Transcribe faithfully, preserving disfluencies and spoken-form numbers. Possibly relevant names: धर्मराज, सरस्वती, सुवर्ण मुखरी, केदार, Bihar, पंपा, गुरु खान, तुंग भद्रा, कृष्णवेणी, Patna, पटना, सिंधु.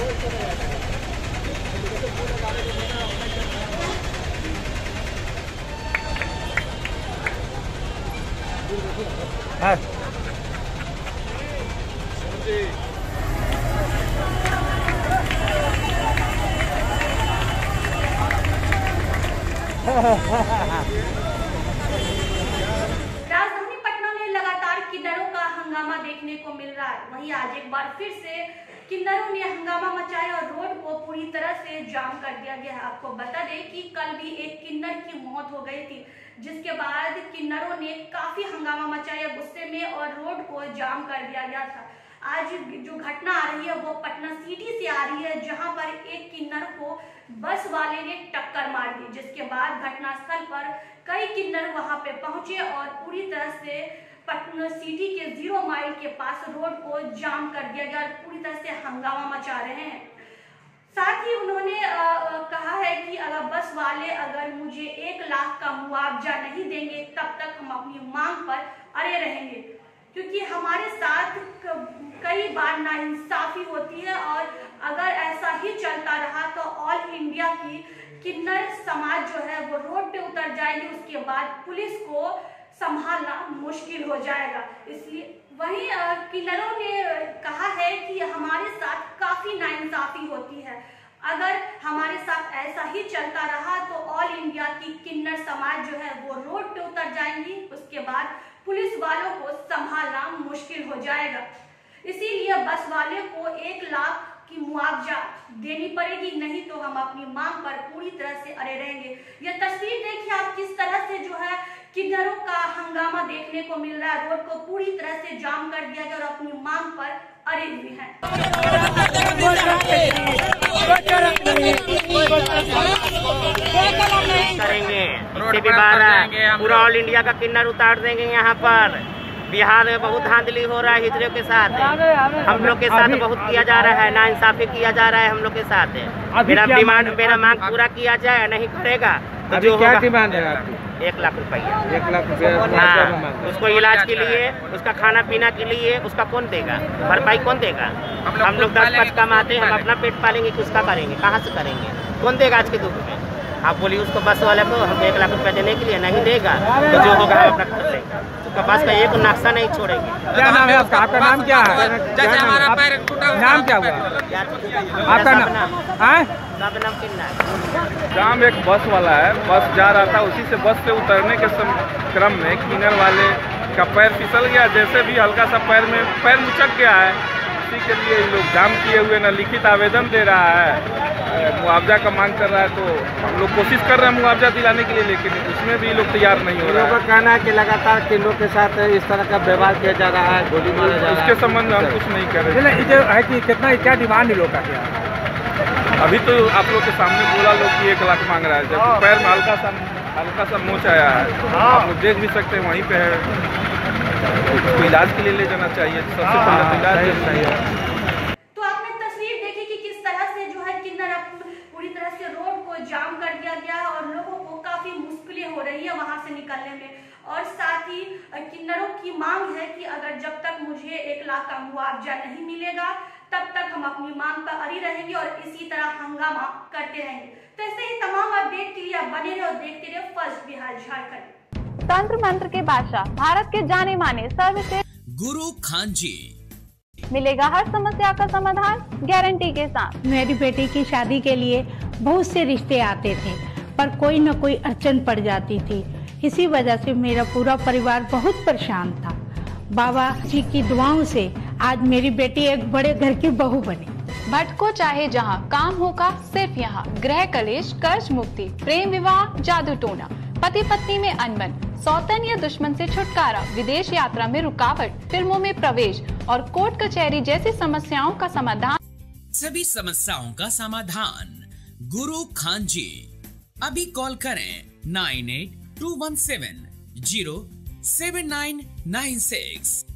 है। राजधानी पटना में लगातार किन्नरों का हंगामा देखने को मिल रहा है। वहीं आज एक बार फिर से किन्नरों ने हंगामा मचाया और रोड को पूरी तरह से जाम कर दिया गया है। आपको बता दें कि कल भी एक किन्नर की मौत हो गई थी, जिसके बाद किन्नरों ने काफी हंगामा मचाया गुस्से में और रोड को जाम कर दिया गया था। आज जो घटना आ रही है वो पटना सिटी से आ रही है, जहां पर एक किन्नर को बस वाले ने टक्कर मार दी, जिसके बाद घटनास्थल पर कई किन्नर वहां पे पहुंचे और पूरी तरह से पटना सिटी के जीरो माइल के पास रोड को जाम कर दिया गया और पूरी तरह से हंगामा मचा रहे हैं। साथ ही उन्होंने आ, आ, कहा है कि अगर बस वाले अगर मुझे एक लाख का मुआवजा नहीं देंगे तब तक हम अपनी मांग पर अड़े रहेंगे, क्योंकि हमारे साथ कई बार नाइंसाफी होती है और अगर ऐसा ही चलता रहा तो ऑल इंडिया की किन्नर समाज जो है वो रोड पे उतर जाएगी, उसके बाद पुलिस को संभालना मुश्किल हो जाएगा। इसलिए वहीं किन्नरों ने कहा है कि हमारे साथ काफी नाइंसाफी होती है, अगर हमारे साथ ऐसा ही चलता रहा तो ऑल इंडिया की किन्नर समाज जो है वो रोड पे उतर जाएंगी, उसके बाद पुलिस वालों को संभालना मुश्किल हो जाएगा। इसीलिए बस वाले को एक लाख की मुआवजा देनी पड़ेगी, नहीं तो हम अपनी मांग पर पूरी तरह से अड़े रहेंगे। यह तस्वीर देखिए आप, किस तरह से जो है किन्नरों का हंगामा देखने को मिल रहा है। रोड को पूरी तरह से जाम कर दिया गया और अपनी मांग पर अड़े हुए हैं। पूरा ऑल इंडिया का किन्नर उतार देंगे यहाँ पर। बिहार में बहुत धांधली हो रहा है हिजड़ियों के साथ, हम लोग के साथ बहुत किया जा रहा है, ना इंसाफी किया जा रहा है हम लोग के साथ। मेरा डिमांड, मेरा मांग पूरा किया जाए, नहीं करेगा तो जो क्या डिमांड है आपकी? एक लाख रुपया। एक लाख रुपया उसको इलाज के लिए, उसका खाना पीना के लिए, उसका कौन देगा? भरपाई कौन देगा? हम लोग दस पाँच कमाते हैं, हम अपना पेट पालेंगे कि उसका करेंगे? कहाँ से करेंगे? कौन देगा आज के दुख में? आप बोलिए उसको बस वाले को, हम एक लाख रुपया देने के लिए नहीं देगा तो जो होगा हम अपना कर लेंगे, उसका बस का एक नाश्ता नहीं छोड़ेंगे। क्या नाम है आपका? आपका नाम क्या है? जैसे हमारा पैर टूटा, नाम क्या हुआ आपका? नाम नाम एक बस वाला है, बस जा रहा था, उसी से बस से उतरने के क्रम में किन्नर वाले का पैर फिसल गया। जैसे भी हल्का सा पैर में पैर उचक गया है, उसी के लिए लोग जाम किए हुए न लिखित आवेदन दे रहा है, मुआवजा का मांग कर रहा है। तो हम लोग कोशिश कर रहे हैं मुआवजा दिलाने के लिए, लेकिन उसमें भी लोग तैयार नहीं हो रहे हैं। लोगों का कहना है कि लगातार किन्नरों के साथ इस तरह का व्यवहार किया जा रहा है, गोली मारा जा रहा है। उसके संबंध में हम कुछ नहीं कर रहे हैं। जो है कि कितना क्या डिमांड है लोग का? क्या अभी तो आप लोग के सामने बोला लोग कि एक लाख मांग रहा है, जब पैर में हल्का सा हल्का सा मोच आया है, आप लोग देख भी सकते हैं वहीं पर है, तो इलाज के लिए ले जाना चाहिए, सबसे पहले इलाज लेना चाहिए। और साथ ही किन्नरों की मांग है कि अगर जब तक मुझे एक लाख का मुआवजा नहीं मिलेगा तब तक हम अपनी मांग पर अड़ी रहेंगे और इसी तरह हंगामा करते रहेंगे। तो ऐसे ही तमाम अपडेट के लिए आप बने रहे और देखते रहे फर्स्ट बिहार झारखंड। तंत्र मंत्र के बादशाह, भारत के जाने माने सर्वश्रेष्ठ गुरु खान जी, मिलेगा हर समस्या का समाधान गारंटी के साथ। मेरी बेटी की शादी के लिए बहुत से रिश्ते आते थे, पर कोई न कोई अड़चन पड़ जाती थी, इसी वजह से मेरा पूरा परिवार बहुत परेशान था। बाबा जी की दुआओं से आज मेरी बेटी एक बड़े घर की बहू बनी। भटको चाहे जहां, काम होगा सिर्फ यहां। ग्रह कलेश, कर्ज मुक्ति, प्रेम विवाह, जादू टोना, पति पत्नी में अनबन, सौतन या दुश्मन से छुटकारा, विदेश यात्रा में रुकावट, फिल्मों में प्रवेश और कोर्ट कचहरी जैसी समस्याओं का समाधान। सभी समस्याओं का समाधान गुरु खान जी। अभी कॉल करें nine eight two one seven zero seven nine nine six.